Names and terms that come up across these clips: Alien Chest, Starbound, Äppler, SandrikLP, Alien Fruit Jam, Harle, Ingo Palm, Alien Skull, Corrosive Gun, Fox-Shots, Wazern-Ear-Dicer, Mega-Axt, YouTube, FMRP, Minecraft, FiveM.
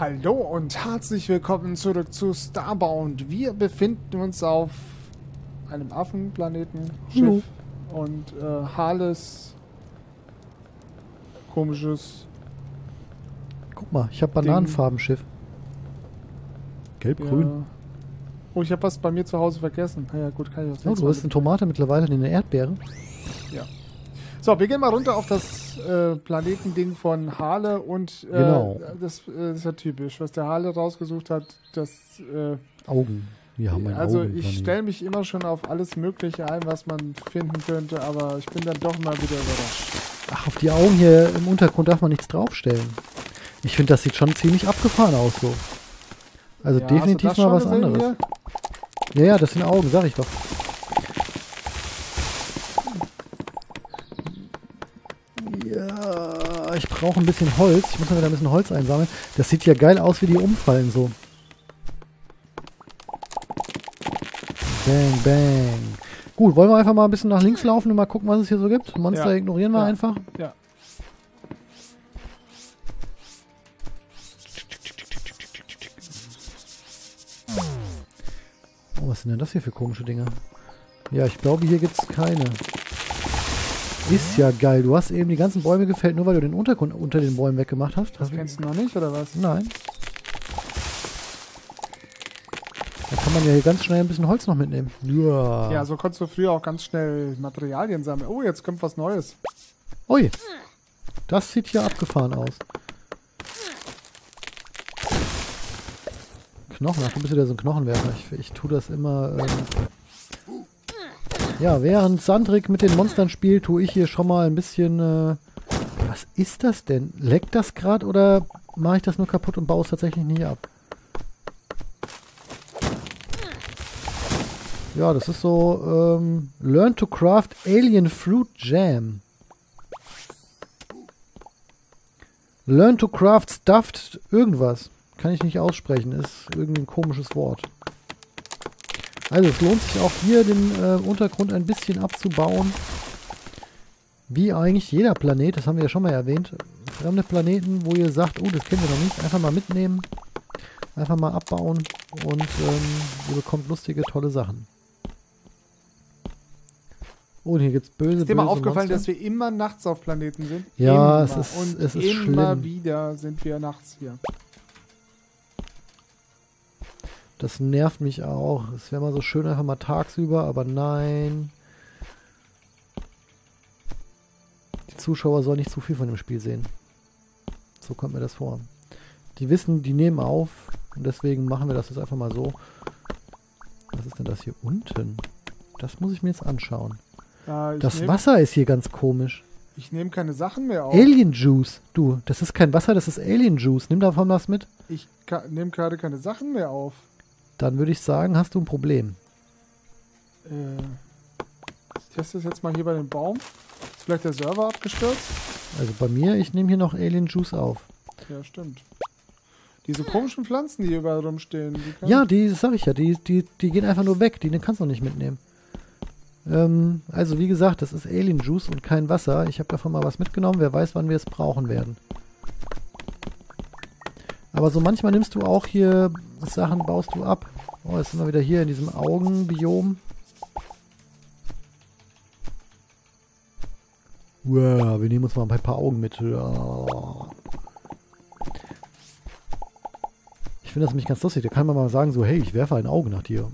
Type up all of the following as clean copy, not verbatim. Hallo und herzlich willkommen zurück zu Starbound. Wir befinden uns auf einem Affenplaneten, Schiff und Harles komisches. Guck mal, ich habe Bananenfarbenschiff. Gelb-grün. Ja. Oh, ich habe was bei mir zu Hause vergessen. Naja, gut, kann ich was. Oh, du hast eine Tomate mittlerweile in der Erdbeere. Ja. So, wir gehen mal runter auf das Planetending von Harle und genau. Das ist ja typisch, was der Harle rausgesucht hat, das Augen. Wir haben ein also Augenplanet. Ich stelle mich immer schon auf alles Mögliche ein, was man finden könnte, aber ich bin dann doch mal wieder überrascht. Ach, auf die Augen hier im Untergrund darf man nichts draufstellen. Ich finde, das sieht schon ziemlich abgefahren aus so. Also ja, definitiv mal was anderes. Hier? Ja, ja, das sind Augen, sag ich doch. Ich brauche ein bisschen Holz. Ich muss mal wieder ein bisschen Holz einsammeln. Das sieht ja geil aus, wie die umfallen so. Bang, bang. Gut, wollen wir einfach mal ein bisschen nach links laufen und mal gucken, was es hier so gibt? Monster ignorieren wir einfach. Ja. Oh, was sind denn das hier für komische Dinge? Ja, ich glaube, hier gibt es keine. Ist ja geil. Du hast eben die ganzen Bäume gefällt, nur weil du den Untergrund unter den Bäumen weggemacht hast. Das kennst du noch nicht, oder was? Nein. Da kann man ja hier ganz schnell ein bisschen Holz noch mitnehmen. Ja. Ja, so konntest du früher auch ganz schnell Materialien sammeln. Oh, jetzt kommt was Neues. Ui. Das sieht hier abgefahren aus. Knochen. Ach, du bist wieder so ein Knochenwerfer. Ich tue das immer... Ja, während Sandrik mit den Monstern spielt, tue ich hier schon mal ein bisschen... was ist das denn? Leckt das gerade oder mache ich das nur kaputt und baue es tatsächlich nicht ab? Ja, das ist so... Learn to craft Alien Fruit Jam. Learn to craft stuffed irgendwas. Kann ich nicht aussprechen. Ist irgendwie ein komisches Wort. Also es lohnt sich auch hier den Untergrund ein bisschen abzubauen. Wie eigentlich jeder Planet, das haben wir ja schon mal erwähnt. Fremde Planeten, wo ihr sagt, oh, das kennen wir noch nicht. Einfach mal mitnehmen, einfach mal abbauen und ihr bekommt lustige, tolle Sachen. Oh, und hier gibt es böse, böse Monster. Ist dir mal aufgefallen, dass wir immer nachts auf Planeten sind? Ja, es ist schlimm. Immer wieder sind wir nachts hier. Das nervt mich auch. Es wäre mal so schön, einfach mal tagsüber, aber nein. Die Zuschauer sollen nicht zu viel von dem Spiel sehen. So kommt mir das vor. Die wissen, die nehmen auf und deswegen machen wir das jetzt einfach mal so. Was ist denn das hier unten? Das muss ich mir jetzt anschauen. Das Wasser ist hier ganz komisch. Ich nehme keine Sachen mehr auf. Alien Juice. Du, das ist kein Wasser, das ist Alien Juice. Nimm davon was mit. Ich nehme gerade keine Sachen mehr auf. Dann würde ich sagen, hast du ein Problem. Ich teste es jetzt mal hier bei dem Baum. Ist vielleicht der Server abgestürzt? Also bei mir, ich nehme hier noch Alien Juice auf. Ja, stimmt. Diese komischen Pflanzen, die hier überall rumstehen. Ja, die sag ich ja, die gehen einfach nur weg. Die kannst du nicht mitnehmen. Also wie gesagt, das ist Alien Juice und kein Wasser. Ich habe davon mal was mitgenommen. Wer weiß, wann wir es brauchen werden. Aber so manchmal nimmst du auch hier Sachen, baust du ab. Oh, jetzt sind wir wieder hier in diesem Augenbiom. Wow, wir nehmen uns mal ein paar Augen mit. Ich finde das nämlich ganz lustig. Da kann man mal sagen so, hey, ich werfe ein Auge nach dir.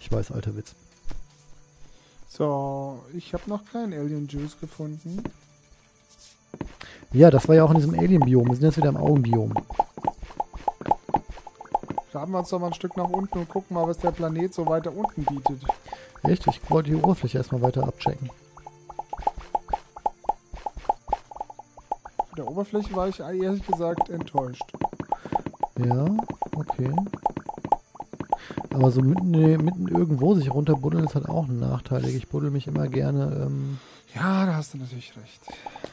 Ich weiß, alter Witz. So, ich habe noch keinen Alien Juice gefunden. Ja, das war ja auch in diesem Alien-Biom. Wir sind jetzt wieder im Augenbiom. Graben wir uns doch mal ein Stück nach unten und gucken mal, was der Planet so weiter unten bietet. Echt? Ich wollte die Oberfläche erstmal weiter abchecken. Von der Oberfläche war ich ehrlich gesagt enttäuscht. Ja, okay. Aber so mitten irgendwo sich runterbuddeln ist halt auch ein Nachteil. Ich buddel mich immer gerne... Ja, da hast du natürlich recht.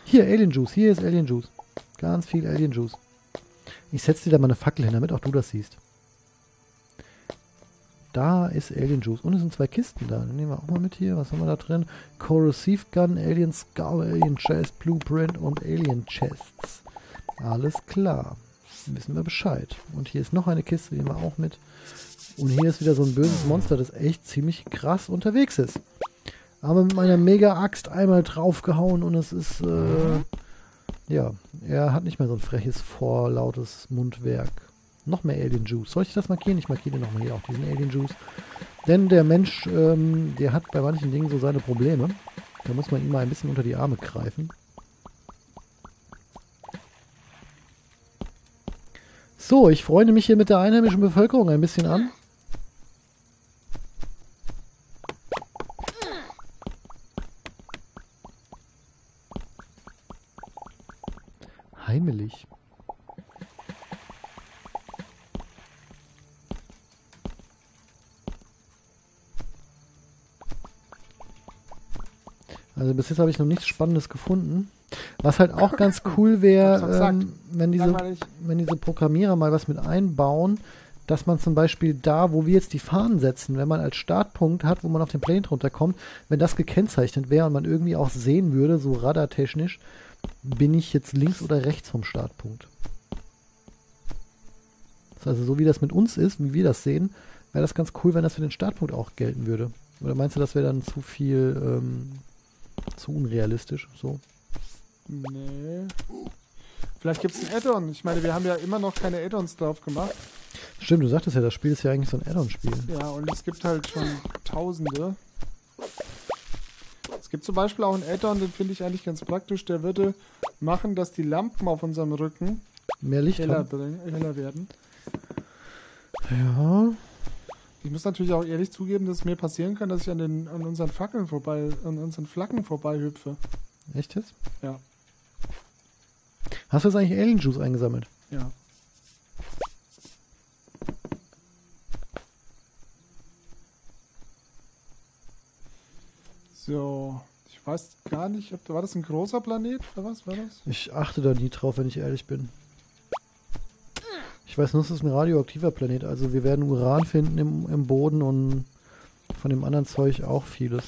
Hier, Alien Juice. Hier ist Alien Juice. Ganz viel Alien Juice. Ich setze dir da mal eine Fackel hin, damit auch du das siehst. Da ist Alien Juice. Und es sind zwei Kisten da. Die nehmen wir auch mal mit hier. Was haben wir da drin? Corrosive Gun, Alien Skull, Alien Chest, Blueprint und Alien Chests. Alles klar. wissen wir Bescheid. Und hier ist noch eine Kiste, die nehmen wir auch mit. Und hier ist wieder so ein böses Monster, das echt ziemlich krass unterwegs ist. Aber mit meiner Mega-Axt einmal draufgehauen und es ist, ja, er hat nicht mehr so ein freches, vorlautes Mundwerk. Noch mehr Alien Juice. Soll ich das markieren? Ich markiere nochmal hier auch diesen Alien Juice. Denn der Mensch, der hat bei manchen Dingen so seine Probleme. Da muss man ihm mal ein bisschen unter die Arme greifen. So, ich freue mich hier mit der einheimischen Bevölkerung ein bisschen an. Heimelig. Also bis jetzt habe ich noch nichts Spannendes gefunden. Was halt auch ganz cool wäre, wenn diese Programmierer mal was mit einbauen, dass man zum Beispiel da, wo wir jetzt die Fahnen setzen, wenn man als Startpunkt hat, wo man auf den Planet runterkommt, wenn das gekennzeichnet wäre und man irgendwie auch sehen würde, so radartechnisch, bin ich jetzt links oder rechts vom Startpunkt. Das ist also so wie das mit uns ist, wie wir das sehen, wäre das ganz cool, wenn das für den Startpunkt auch gelten würde. Oder meinst du, das wäre dann zu viel, zu unrealistisch, so? Nee. Vielleicht gibt es ein Add-on. Ich meine, wir haben ja immer noch keine Add-ons drauf gemacht. Stimmt, du sagtest ja, das Spiel ist ja eigentlich so ein Add-on-Spiel. Ja, und es gibt halt schon Tausende. Es gibt zum Beispiel auch ein Add-on, den finde ich eigentlich ganz praktisch. Der würde machen, dass die Lampen auf unserem Rücken mehr Licht heller werden. Ja. Ich muss natürlich auch ehrlich zugeben, dass es mir passieren kann, dass ich an unseren Flaggen vorbei hüpfe. Echt jetzt? Ja. Hast du jetzt eigentlich Alien Juice eingesammelt? Ja. So, ich weiß gar nicht, ob, war das ein großer Planet oder was war das? Ich achte da nie drauf, wenn ich ehrlich bin. Ich weiß nur, es ist ein radioaktiver Planet, also wir werden Uran finden im Boden und von dem anderen Zeug auch vieles.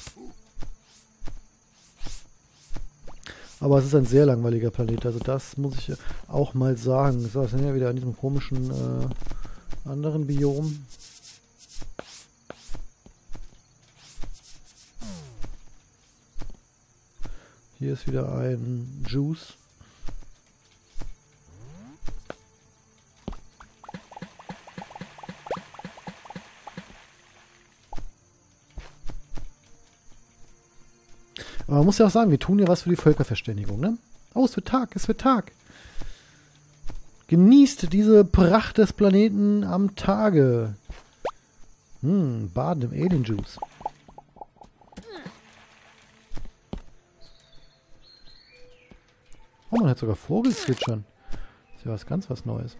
Aber es ist ein sehr langweiliger Planet, also das muss ich auch mal sagen. So, jetzt sind wir wieder an diesem komischen anderen Biom. Hier ist wieder ein Juice. Aber man muss ja auch sagen, wir tun ja was für die Völkerverständigung, ne? Oh, es wird Tag, es wird Tag. Genießt diese Pracht des Planeten am Tage. Hm, baden im Alien Juice. Oh, man hat sogar Vogelzwitschern. Ist ja was ganz was Neues.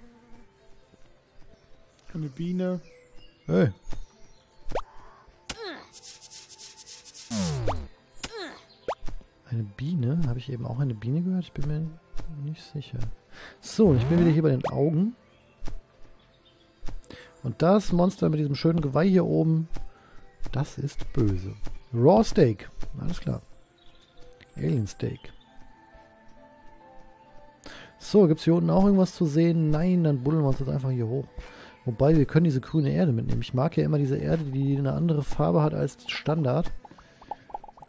Eine Biene. Hey. Eine Biene? Habe ich eben auch eine Biene gehört? Ich bin mir nicht sicher. So, ich bin wieder hier bei den Augen. Und das Monster mit diesem schönen Geweih hier oben, das ist böse. Raw Steak. Alles klar. Alien Steak. So, gibt es hier unten auch irgendwas zu sehen? Nein, dann buddeln wir uns jetzt einfach hier hoch. Wobei, wir können diese grüne Erde mitnehmen. Ich mag ja immer diese Erde, die eine andere Farbe hat als Standard.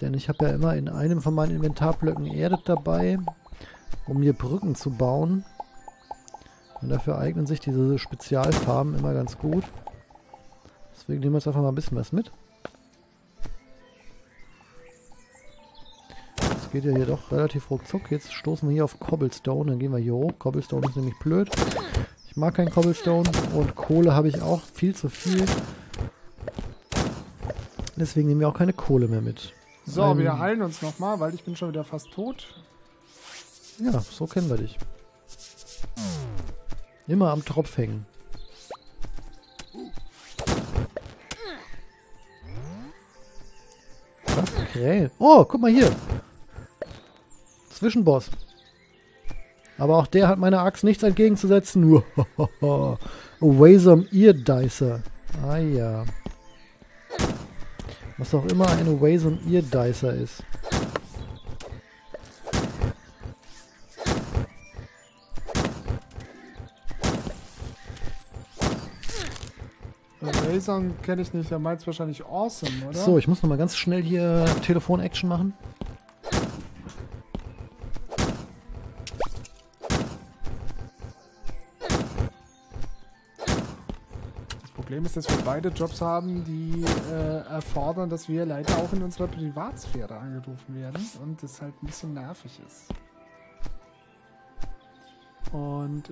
Denn ich habe ja immer in einem von meinen Inventarblöcken Erde dabei, um mir Brücken zu bauen. Und dafür eignen sich diese Spezialfarben immer ganz gut. Deswegen nehmen wir jetzt einfach mal ein bisschen was mit. Das geht ja hier doch relativ ruckzuck. Jetzt stoßen wir hier auf Cobblestone, dann gehen wir hier hoch. Cobblestone ist nämlich blöd. Ich mag keinen Cobblestone und Kohle habe ich auch viel zu viel. Deswegen nehmen wir auch keine Kohle mehr mit. So, wir heilen uns nochmal, weil ich bin schon wieder fast tot. Ja, so kennen wir dich. Immer am Tropf hängen. Was? Krähen. Oh, guck mal hier. Zwischenboss. Aber auch der hat meiner Axt nichts entgegenzusetzen. Nur Wazern-Ear-Dicer. Ah ja. Was auch immer eine Wazern-Ear-Dicer ist. Wazern kenne ich nicht, der meint wahrscheinlich Awesome, oder? So, ich muss nochmal ganz schnell hier Telefon-Action machen. Das Problem ist, dass wir beide Jobs haben, die erfordern, dass wir leider auch in unserer Privatsphäre angerufen werden und das halt ein bisschen nervig ist. Und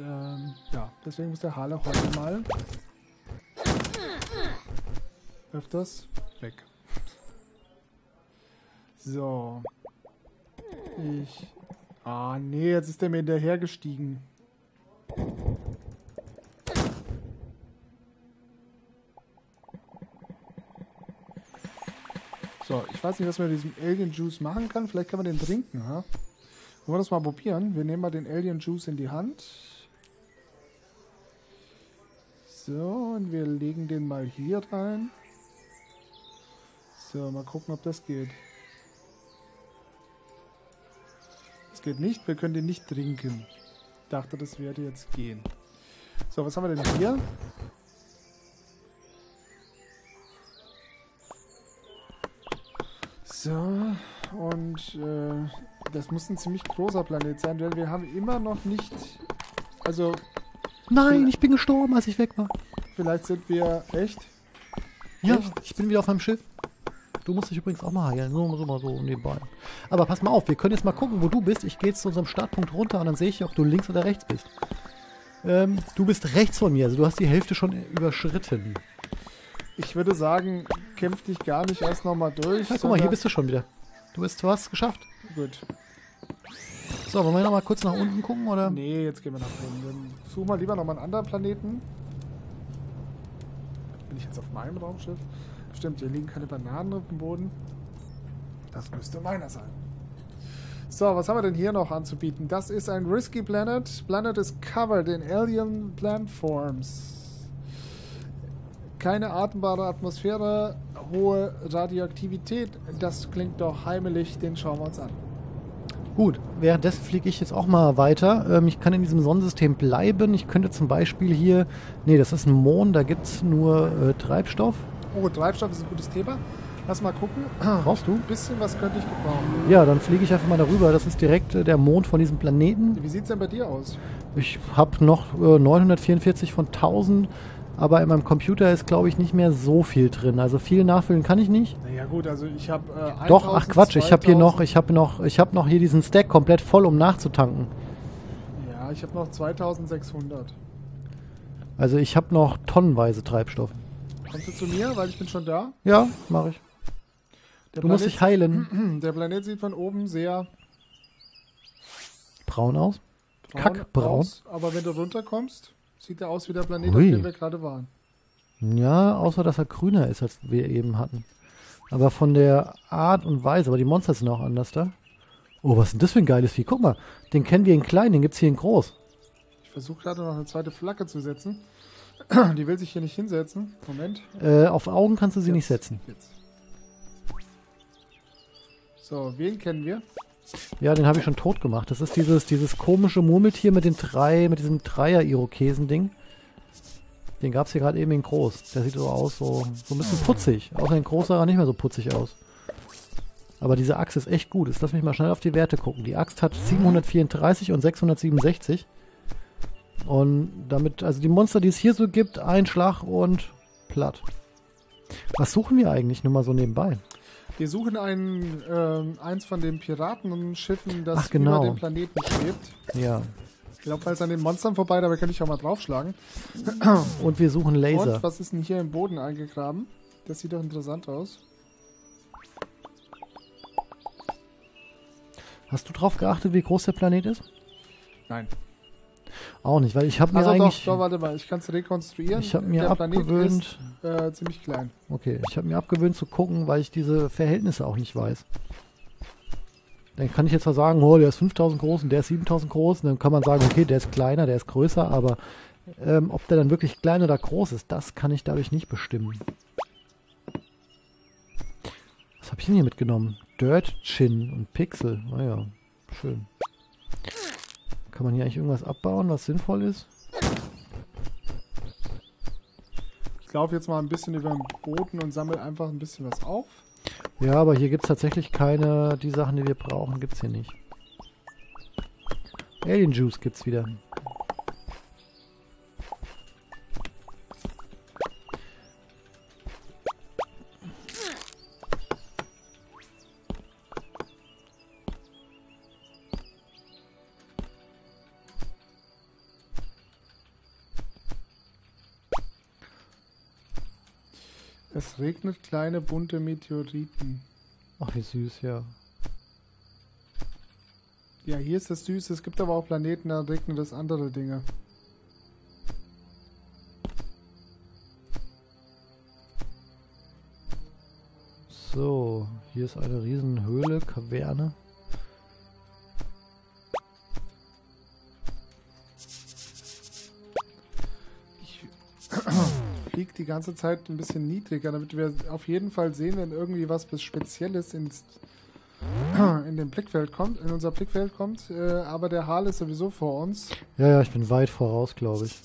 ja, deswegen muss der Harle heute mal öfters weg. So. Ich... Ah, nee, jetzt ist der mir hinterhergestiegen. So, ich weiß nicht, was man mit diesem Alien Juice machen kann. Vielleicht kann man den trinken, ha? Wollen wir das mal probieren? Wir nehmen mal den Alien Juice in die Hand. So, und wir legen den mal hier rein. So, mal gucken, ob das geht. Das geht nicht, wir können den nicht trinken. Ich dachte, das würde jetzt gehen. So, was haben wir denn hier? So, und das muss ein ziemlich großer Planet sein, denn wir haben immer noch nicht... Also... Nein, ich bin gestorben, als ich weg war. Vielleicht sind wir... Echt? Ja, echt? Ich bin wieder auf meinem Schiff. Du musst dich übrigens auch mal heilen, so mal so nebenbei. Aber pass mal auf, wir können jetzt mal gucken, wo du bist. Ich gehe jetzt zu unserem Startpunkt runter und dann sehe ich, ob du links oder rechts bist. Du bist rechts von mir, also du hast die Hälfte schon überschritten. Ich würde sagen, kämpf dich gar nicht erst nochmal durch. Ja, guck mal, hier bist du schon wieder. Du hast es geschafft. Gut. So, wollen wir nochmal kurz nach unten gucken, oder? Nee, jetzt gehen wir nach unten. Such mal lieber nochmal einen anderen Planeten. Bin ich jetzt auf meinem Raumschiff? Stimmt, hier liegen keine Bananen auf dem Boden. Das müsste meiner sein. So, was haben wir denn hier noch anzubieten? Das ist ein Risky Planet. Planet is covered in alien plant forms. Keine atembare Atmosphäre, hohe Radioaktivität. Das klingt doch heimelig, den schauen wir uns an. Gut, währenddessen fliege ich jetzt auch mal weiter. Ich kann in diesem Sonnensystem bleiben. Ich könnte zum Beispiel hier... Ne, das ist ein Mond, da gibt es nur Treibstoff. Oh, Treibstoff ist ein gutes Thema. Lass mal gucken. Brauchst du? Ein bisschen was könnte ich gebrauchen. Ja, dann fliege ich einfach mal darüber. Das ist direkt der Mond von diesem Planeten. Wie sieht es denn bei dir aus? Ich habe noch 944 von 1000, aber in meinem Computer ist, glaube ich, nicht mehr so viel drin. Also viel nachfüllen kann ich nicht. Naja gut, also ich habe... Doch, 1000, ach Quatsch, ich habe hier noch, ich habe noch hier diesen Stack komplett voll, um nachzutanken. Ja, ich habe noch 2600. Also ich habe noch tonnenweise Treibstoff. Kommst du zu mir, weil ich bin schon da? Ja, mache ich. Du musst dich heilen. Der Planet sieht von oben sehr... braun aus? Kackbraun. Aber wenn du runterkommst, sieht er aus wie der Planet, auf dem wir gerade waren. Ja, außer dass er grüner ist, als wir eben hatten. Aber von der Art und Weise, aber die Monster sind auch anders da. Oh, was ist denn das für ein geiles Vieh? Guck mal, den kennen wir in klein, den gibt es hier in groß. Ich versuche gerade noch eine zweite Flagge zu setzen. Die will sich hier nicht hinsetzen. Moment. Auf Augen kannst du sie jetzt nicht setzen. Jetzt. So, wen kennen wir? Ja, den habe ich schon tot gemacht. Das ist dieses komische Murmeltier mit den diesem Dreier-Irokesen-Ding. Den gab es hier gerade eben in groß. Der sieht so aus, so ein bisschen putzig. Außer in groß sah er nicht mehr so putzig aus. Aber diese Axt ist echt gut. Jetzt lass mich mal schnell auf die Werte gucken. Die Axt hat 734 und 667. Und damit, also die Monster, die es hier so gibt, ein Schlag und platt. Was suchen wir eigentlich nur mal so nebenbei? Wir suchen eins von den Piratenschiffen, das über den Planeten schwebt. Ja. Ich glaube, falls an den Monstern vorbei, dabei kann ich auch mal draufschlagen. Und wir suchen Laser. Und was ist denn hier im Boden eingegraben? Das sieht doch interessant aus. Hast du drauf geachtet, wie groß der Planet ist? Nein. Auch nicht, weil ich habe mir eigentlich... Doch, warte mal, ich kann es rekonstruieren. Ich habe mir abgewöhnt... Der Planet ist, ziemlich klein. Okay, ich habe mir abgewöhnt zu gucken, weil ich diese Verhältnisse auch nicht weiß. Dann kann ich jetzt zwar sagen, oh, der ist 5000 groß und der ist 7000 groß. Und dann kann man sagen, okay, der ist kleiner, der ist größer. Aber ob der dann wirklich klein oder groß ist, das kann ich dadurch nicht bestimmen. Was habe ich denn hier mitgenommen? Dirt, Chin und Pixel. Naja, schön. Kann man hier eigentlich irgendwas abbauen, was sinnvoll ist? Ich laufe jetzt mal ein bisschen über den Boden und sammle einfach ein bisschen was auf. Ja, aber hier gibt es tatsächlich keine, die Sachen, die wir brauchen, gibt es hier nicht. Alien Juice gibt es wieder. Es regnet kleine bunte Meteoriten. Ach, wie süß, ja. Ja, hier ist das süß. Es gibt aber auch Planeten, da regnet es andere Dinge. So, hier ist eine Riesenhöhle, Kaverne. Die ganze Zeit ein bisschen niedriger, damit wir auf jeden Fall sehen, wenn irgendwie was Spezielles in den Blickfeld kommt, in unser Blickfeld kommt, aber der Harle ist sowieso vor uns. Ja, ja, ich bin weit voraus, glaube ich.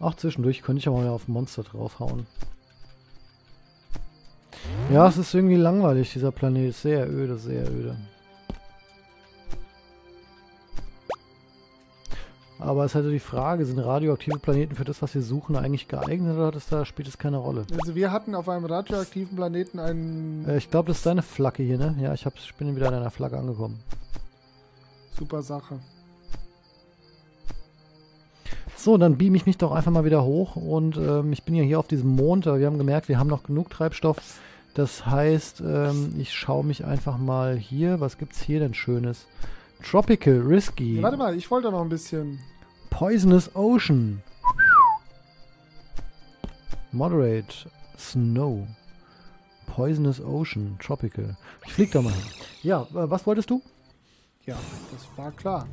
Auch zwischendurch könnte ich auch mal auf Monster draufhauen. Ja, es ist irgendwie langweilig, dieser Planet. Sehr öde, sehr öde. Aber es ist also die Frage, sind radioaktive Planeten für das, was wir suchen, eigentlich geeignet oder spielt es keine Rolle? Also wir hatten auf einem radioaktiven Planeten einen... ich glaube, das ist deine Flagge hier, ne? Ja, ich bin wieder an einer Flagge angekommen. Super Sache. So, dann beame ich mich doch einfach mal wieder hoch und ich bin ja hier auf diesem Mond. Wir haben gemerkt, wir haben noch genug Treibstoff. Das heißt, ich schaue mich einfach mal hier. Was gibt's hier denn Schönes? Tropical, Risky. Ja, warte mal, ich wollte noch ein bisschen. Poisonous Ocean. Moderate, Snow. Poisonous Ocean, Tropical. Ich flieg da mal hin. Ja, was wolltest du? Ja, das war klar.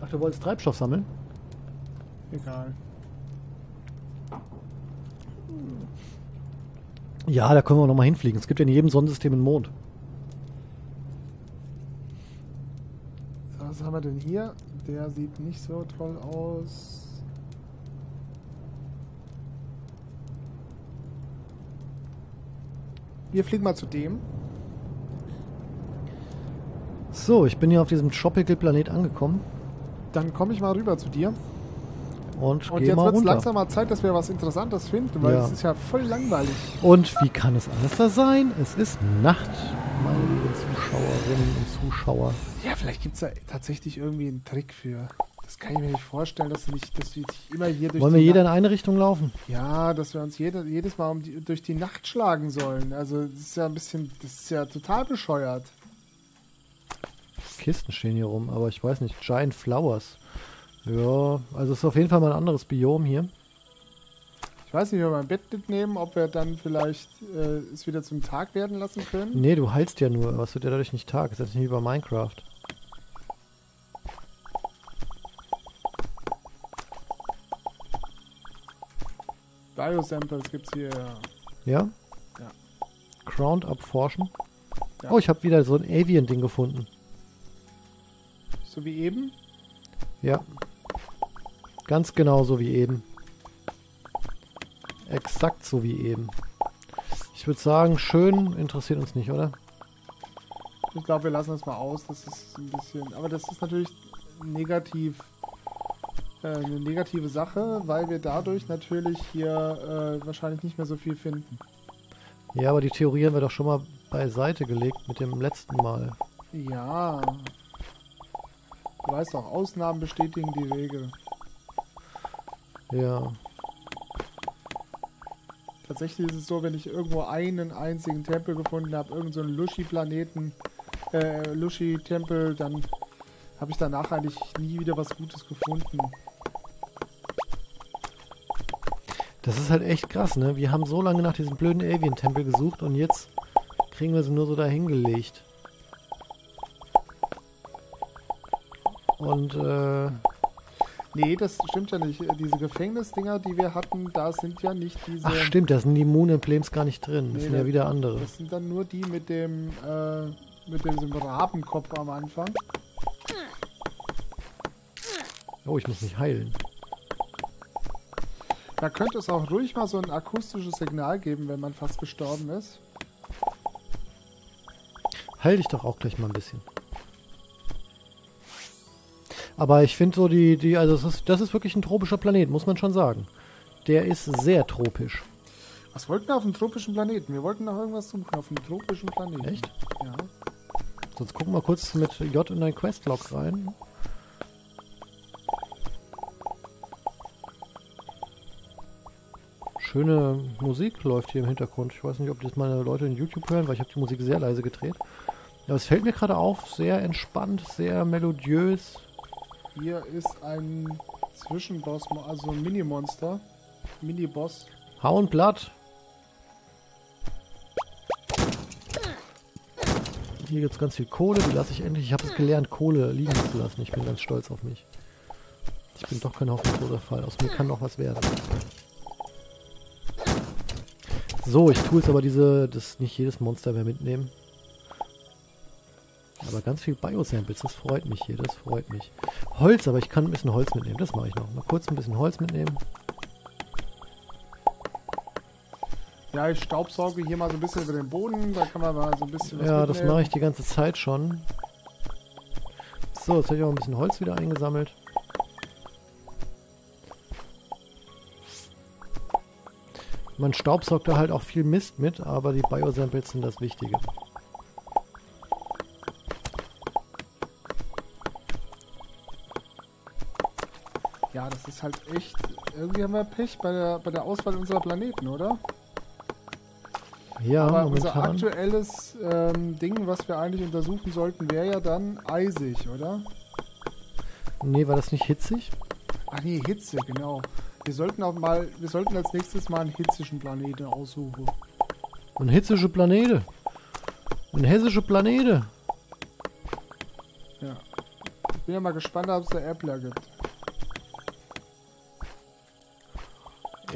Ach, du wolltest Treibstoff sammeln? Egal. Ja, da können wir nochmal hinfliegen. Es gibt ja in jedem Sonnensystem einen Mond. Was haben wir denn hier? Der sieht nicht so toll aus. Wir fliegen mal zu dem. So, ich bin hier auf diesem Tropical Planet angekommen. Dann komme ich mal rüber zu dir. Und jetzt wird es langsam mal Zeit, dass wir was Interessantes finden, weil es ist ja voll langweilig. Und wie kann es anders da sein? Es ist Nacht, meine lieben Zuschauerinnen und Zuschauer. Ja, vielleicht gibt es da tatsächlich irgendwie einen Trick für. Das kann ich mir nicht vorstellen, dass wir immer hier durch die Nacht... Wollen wir jeder in eine Richtung laufen? Ja, dass wir uns jedes Mal durch die Nacht schlagen sollen. Also das ist ja ein bisschen, das ist ja total bescheuert. Kisten stehen hier rum, aber ich weiß nicht, Giant Flowers... Ja, also es ist auf jeden Fall mal ein anderes Biom hier. Ich weiß nicht, ob wir mein Bett mitnehmen, ob wir dann vielleicht es wieder zum Tag werden lassen können. Nee, du heilst ja nur. Was wird ja dadurch nicht Tag? Ist das nicht wie bei Minecraft? Bio-Samples gibt's hier. Ja? Ja. Ground abforschen. Ja. Oh, ich habe wieder so ein Avian-Ding gefunden. So wie eben? Ja, ganz genau so wie eben. Exakt so wie eben. Ich würde sagen, schön interessiert uns nicht, oder? Ich glaube, wir lassen das mal aus. Das ist ein bisschen... Aber das ist natürlich negativ, eine negative Sache, weil wir dadurch natürlich hier wahrscheinlich nicht mehr so viel finden. Ja, aber die Theorie haben wir doch schon mal beiseite gelegt mit dem letzten Mal. Ja... Du weißt doch, Ausnahmen bestätigen die Regel. Ja. Tatsächlich ist es so, wenn ich irgendwo einen einzigen Tempel gefunden habe, irgend so einen Lushi-Planeten, Lushi-Tempel, dann habe ich danach eigentlich nie wieder was Gutes gefunden. Das ist halt echt krass, ne? Wir haben so lange nach diesem blöden Alien-Tempel gesucht und jetzt kriegen wir sie nur so dahingelegt. Und Nee, das stimmt ja nicht. Diese Gefängnisdinger, die wir hatten, da sind ja nicht diese... Ach stimmt, da sind die Moon-Emblems gar nicht drin. Das sind ja wieder andere. Das sind dann nur die mit dem Rabenkopf am Anfang. Oh, ich muss mich heilen. Da könnte es auch ruhig mal so ein akustisches Signal geben, wenn man fast gestorben ist. Heil dich doch auch gleich mal ein bisschen. Aber ich finde so also das ist wirklich ein tropischer Planet, muss man schon sagen. Der ist sehr tropisch. Was wollten wir auf dem tropischen Planeten? Wir wollten noch irgendwas tun auf dem tropischen Planeten. Echt? Ja. Sonst gucken wir kurz mit J in dein Questlog rein. Schöne Musik läuft hier im Hintergrund. Ich weiß nicht, ob das meine Leute in YouTube hören, weil ich habe die Musik sehr leise gedreht. Aber es fällt mir gerade auf, sehr entspannt, sehr melodiös. Hier ist ein Zwischenboss, also ein Mini-Monster. Mini-Boss. Hau und platt. Hier gibt es ganz viel Kohle, die lasse ich endlich. Ich habe es gelernt, Kohle liegen zu lassen. Ich bin ganz stolz auf mich. Ich bin doch kein hoffnungsloser Fall. Aus mir kann noch was werden. So, ich tue jetzt aber das nicht jedes Monster mehr mitnehmen. Aber ganz viel Bio-Samples, das freut mich hier, das freut mich. Holz, aber ich kann ein bisschen Holz mitnehmen, das mache ich noch. Mal kurz ein bisschen Holz mitnehmen. Ja, ich staubsauge hier mal so ein bisschen über den Boden, da kann man mal so ein bisschen was mitnehmen. Ja, das mache ich die ganze Zeit schon. So, jetzt habe ich auch ein bisschen Holz wieder eingesammelt. Man staubsaugt da halt auch viel Mist mit, aber die Bio-Samples sind das Wichtige. Ja, das ist halt echt... Irgendwie haben wir Pech bei der Auswahl unserer Planeten, oder? Ja, aber momentan. Unser aktuelles Ding, was wir eigentlich untersuchen sollten, wäre ja dann eisig, oder? Nee, war das nicht hitzig? Ach nee, Hitze, genau. Wir sollten als nächstes mal einen hitzischen Planeten aussuchen. Ein hitzischer Planet. Ein hessischer Planet. Ja. Ich bin ja mal gespannt, ob es da Äppler gibt.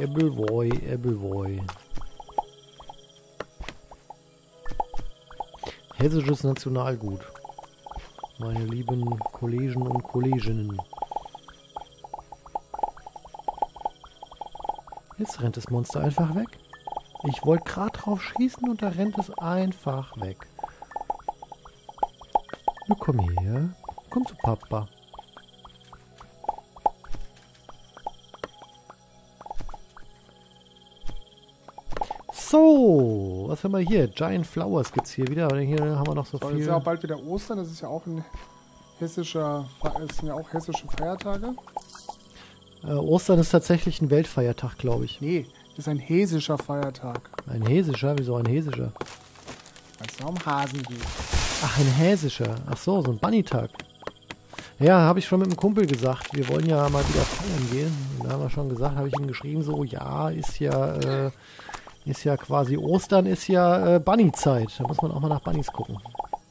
Appleboy, Appleboy. Hessisches Nationalgut. Meine lieben Kollegen und Kolleginnen. Jetzt rennt das Monster einfach weg. Ich wollte gerade drauf schießen und da rennt es einfach weg. Nun komm her. Komm zu Papa. So, was haben wir hier? Giant Flowers gibt es hier wieder. Und hier haben wir noch so viel. Jetzt ist ja auch bald wieder Ostern. Das ist ja auch ein hessischer... Es sind ja auch hessische Feiertage. Ostern ist tatsächlich ein Weltfeiertag, glaube ich. Nee, das ist ein hessischer Feiertag. Ein hessischer? Wieso ein hessischer? Weil es um Hasen geht. Ach, ein hessischer. Ach so ein Bunny-Tag. Ja, habe ich schon mit einem Kumpel gesagt. Wir wollen ja mal wieder feiern gehen. Da haben wir schon gesagt, habe ich ihm geschrieben, so, ja, ist ja quasi Ostern, ist ja Bunny-Zeit. Da muss man auch mal nach Bunnies gucken.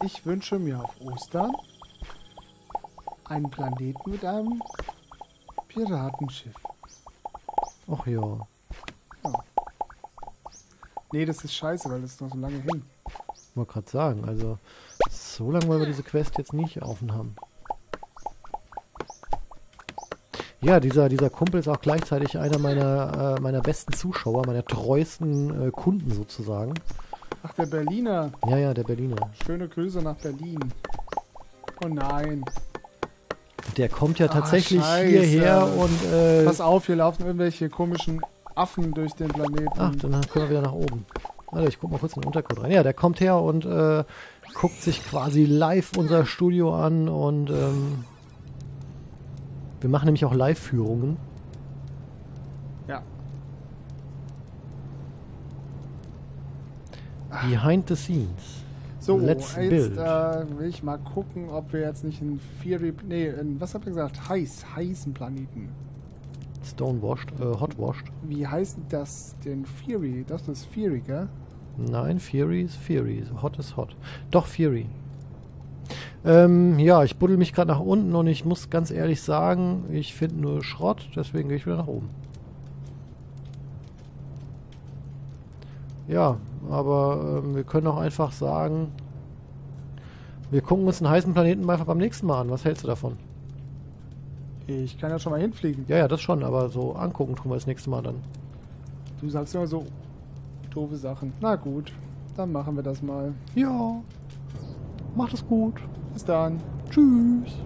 Ich wünsche mir auf Ostern einen Planeten mit einem... Piratenschiff. Ach ja. Nee, das ist scheiße, weil das ist noch so lange hin. Ich wollte gerade sagen, also so lange wollen wir diese Quest jetzt nicht offen haben. Ja, dieser Kumpel ist auch gleichzeitig einer meiner besten Zuschauer, meiner treuesten Kunden sozusagen. Ach, der Berliner. Ja, der Berliner. Schöne Grüße nach Berlin. Oh nein. Der kommt ja tatsächlich hierher und... Pass auf, hier laufen irgendwelche komischen Affen durch den Planeten. Ach, dann können wir wieder nach oben. Alter, ich guck mal kurz in den Untergrund rein. Ja, der kommt her und guckt sich quasi live unser Studio an und wir machen nämlich auch Live-Führungen. Ja. Behind the scenes. So, jetzt will ich mal gucken, ob wir jetzt nicht einen was habt ihr gesagt? Heißen Planeten. Stonewashed, Hotwashed. Wie heißt das denn? Fury? Das ist Fury, gell? Nein, Fury ist Fury. Hot ist Hot. Doch, Fury. Ja, ich buddel mich gerade nach unten und ich muss ganz ehrlich sagen, ich finde nur Schrott, deswegen gehe ich wieder nach oben. Ja, aber wir können auch einfach sagen, wir gucken uns einen heißen Planeten einfach beim nächsten Mal an. Was hältst du davon? Ich kann ja schon mal hinfliegen. Ja, ja, das schon, aber so angucken tun wir das nächste Mal dann. Du sagst immer so doofe Sachen. Na gut, dann machen wir das mal. Ja, macht es gut. Bis dann. Tschüss.